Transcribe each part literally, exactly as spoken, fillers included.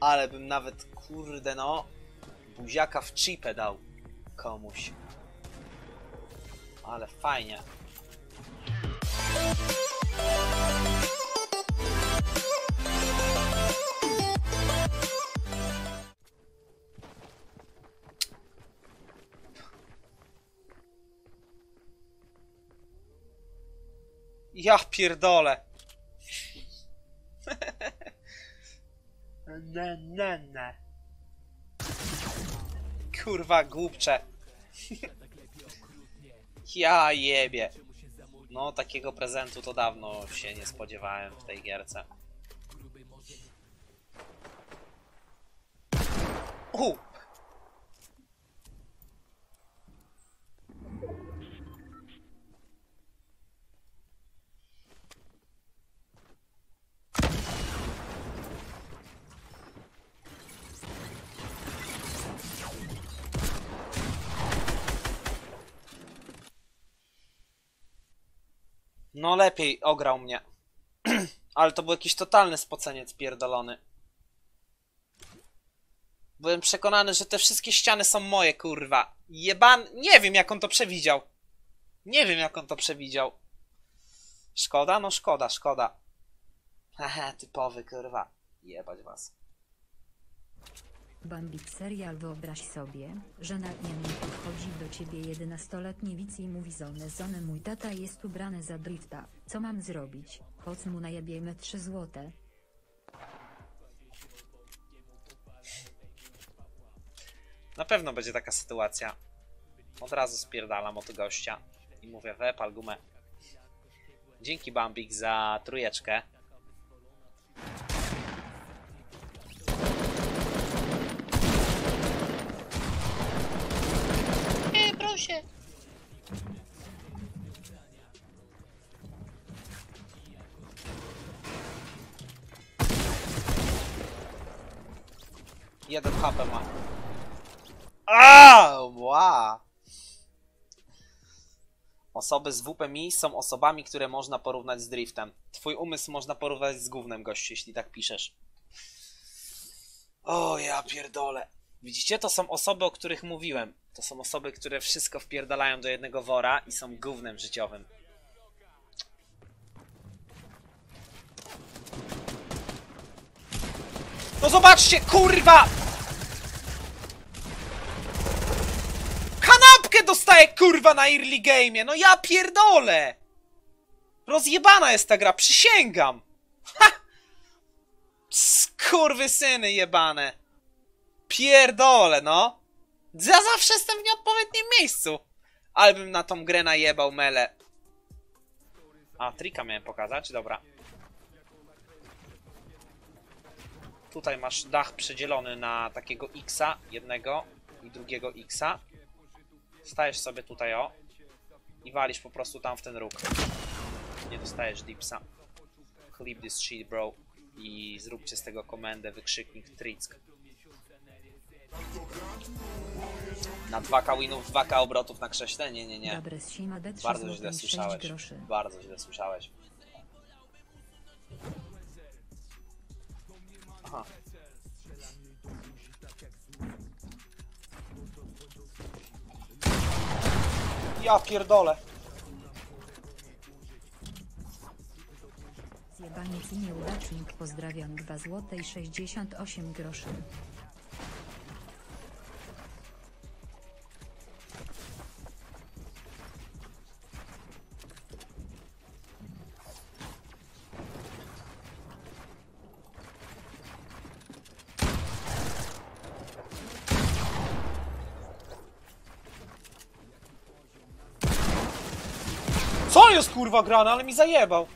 Ale bym nawet, kurde no, buziaka w chipę dał komuś. Ale fajnie. Ja pierdolę. Na, na, na. Kurwa głupcze. Ja jebie. No takiego prezentu to dawno się nie spodziewałem w tej gierce. U. No lepiej ograł mnie. Ale to był jakiś totalny spoceniec pierdolony. Byłem przekonany, że te wszystkie ściany są moje, kurwa. Jeban... Nie wiem, jak on to przewidział. Nie wiem, jak on to przewidział. Szkoda? No szkoda, szkoda. Haha, typowy, kurwa. Jebać was. Bambit serial, wyobraź sobie, że na dnie podchodzi do ciebie jedenastoletni widz i mówi: Zony, Zony, mój tata jest ubrany za drifta, co mam zrobić, choć mu najebiemy trzy złote. Na pewno będzie taka sytuacja. Od razu spierdalam od gościa i mówię: wypal gumę. Dzięki Bambik za trójeczkę. Się. Jeden H P ma. Aaaa! Wow. Osoby z W P M I są osobami, które można porównać z driftem. Twój umysł można porównać z gównem, gościu, jeśli tak piszesz. O, ja pierdolę. Widzicie? To są osoby, o których mówiłem. To są osoby, które wszystko wpierdalają do jednego wora i są gównem życiowym. No zobaczcie, kurwa! Kanapkę dostaję, kurwa, na early game'ie! No ja pierdolę! Rozjebana jest ta gra, przysięgam! Ha! Skurwysyny jebane! Pierdolę, no! Ja zawsze jestem w nieodpowiednim miejscu! Ale bym na tą grę najebał mele. A, trika miałem pokazać? Dobra. Tutaj masz dach przedzielony na takiego X-a, jednego i drugiego X-a. Stajesz sobie tutaj, o. I walisz po prostu tam w ten róg. Nie dostajesz dipsa. Clip this shit, bro. I zróbcie z tego komendę, wykrzyknik, trick. Na dwa ka winów, dwa ka obrotów na krześle? Nie, nie, nie. Bardzo źle słyszałeś. Bardzo źle słyszałeś. Aha. Ja pierdolę. Zjebaniec i nieudacznik, pozdrawiam. Dwa złote i sześćdziesiąt osiem groszy. Co jest, kurwa, grana, ale mi zajebał.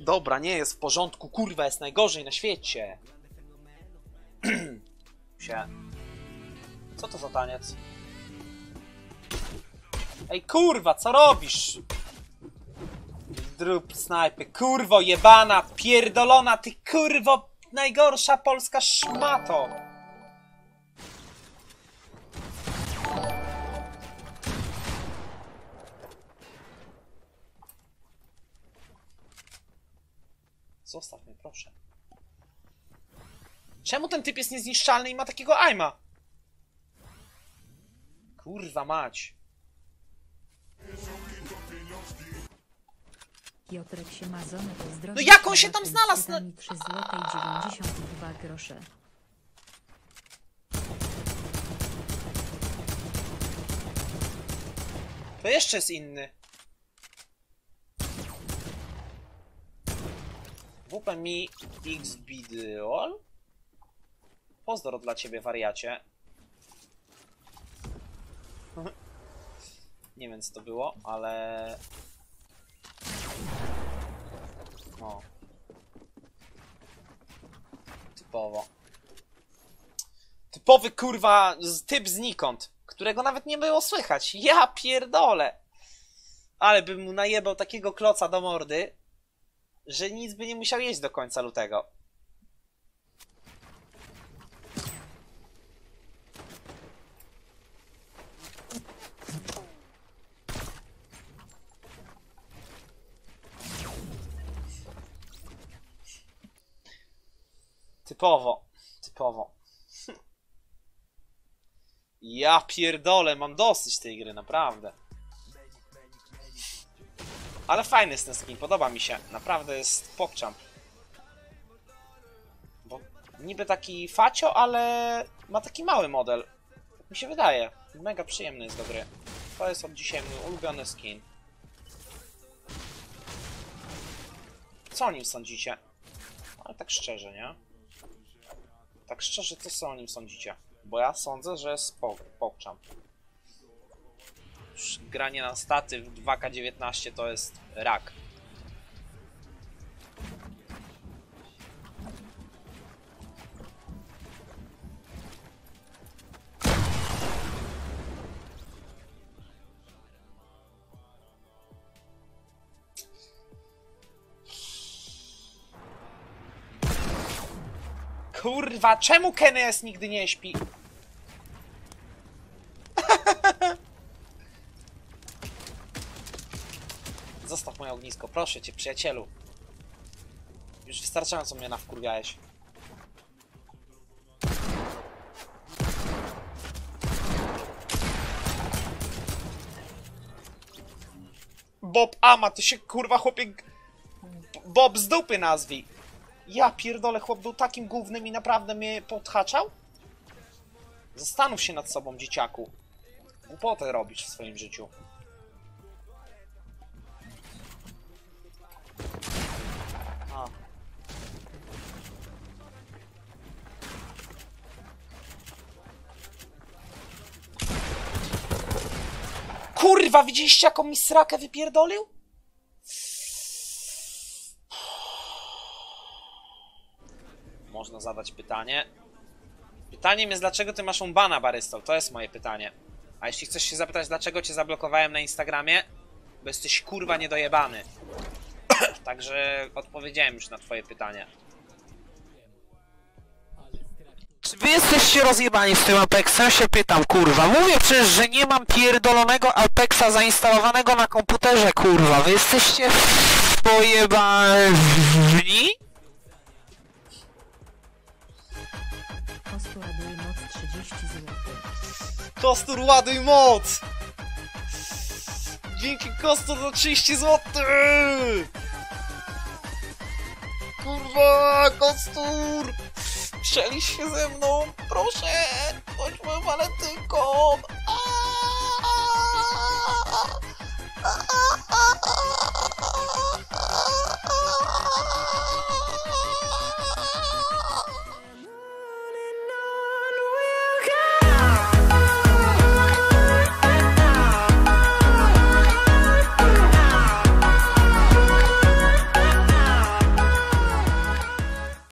Dobra, nie jest w porządku, kurwa, jest najgorzej na świecie. Co to za taniec? Ej, kurwa, co robisz? Drób snajpy, kurwo jebana, pierdolona, ty kurwo. Najgorsza polska szmato! Zostaw mnie, proszę. Czemu ten typ jest niezniszczalny i ma takiego aima? Kurwa mać. Piotrek się ma zonę pozdrowić. No jak on się tam znalazł? Na... trzy złote dziewięćdziesiąt dwa grosze. To jeszcze jest inny. W P mi X-Bidyol? Pozdro dla ciebie, wariacie. Nie wiem, co to było, ale... O. Typowo. Typowy, kurwa, typ znikąd, którego nawet nie było słychać. Ja pierdolę! Ale bym mu najebał takiego kloca do mordy, że nic by nie musiał jeść do końca lutego. Typowo, typowo. Ja pierdolę, mam dosyć tej gry, naprawdę. Ale fajny jest ten skin, podoba mi się. Naprawdę jest pokczam. Bo niby taki facio, ale ma taki mały model. Tak mi się wydaje. Mega przyjemny jest do gry. To jest od dzisiaj mój ulubiony skin. Co o nim sądzicie? Ale tak szczerze, nie? Tak szczerze, co są o nim sądzicie? Bo ja sądzę, że jest pokczam. Już granie na staty w dwa K dziewiętnaście to jest rak. Kurwa, czemu Kenes nigdy nie śpi? Zostaw moje ognisko, proszę cię, przyjacielu. Już wystarczająco mnie nawkurwiałeś. Bob Ama, ty się kurwa chłopie... Bob z dupy nazwij. Ja pierdolę, chłop był takim głównym i naprawdę mnie podhaczał? Zastanów się nad sobą, dzieciaku. Głupotę robisz w swoim życiu. A. Kurwa, widzieliście jaką mi srakę wypierdolił? Można zadać pytanie. Pytaniem jest, dlaczego ty masz umbana, barystą? To jest moje pytanie. A jeśli chcesz się zapytać, dlaczego cię zablokowałem na Instagramie? Bo jesteś kurwa niedojebany. Także odpowiedziałem już na twoje pytanie. Czy wy jesteście rozjebani z tym Apexem? Się pytam, kurwa. Mówię przecież, że nie mam pierdolonego Apexa zainstalowanego na komputerze, kurwa. Wy jesteście pojebani? Kostur ładuj moc trzydzieści złotych. Kostur ładuj moc! Dzięki Kostur za trzydzieści złotych! Kurwa, Kostur! Strzelisz się ze mną, proszę! Chodźmy walentynką!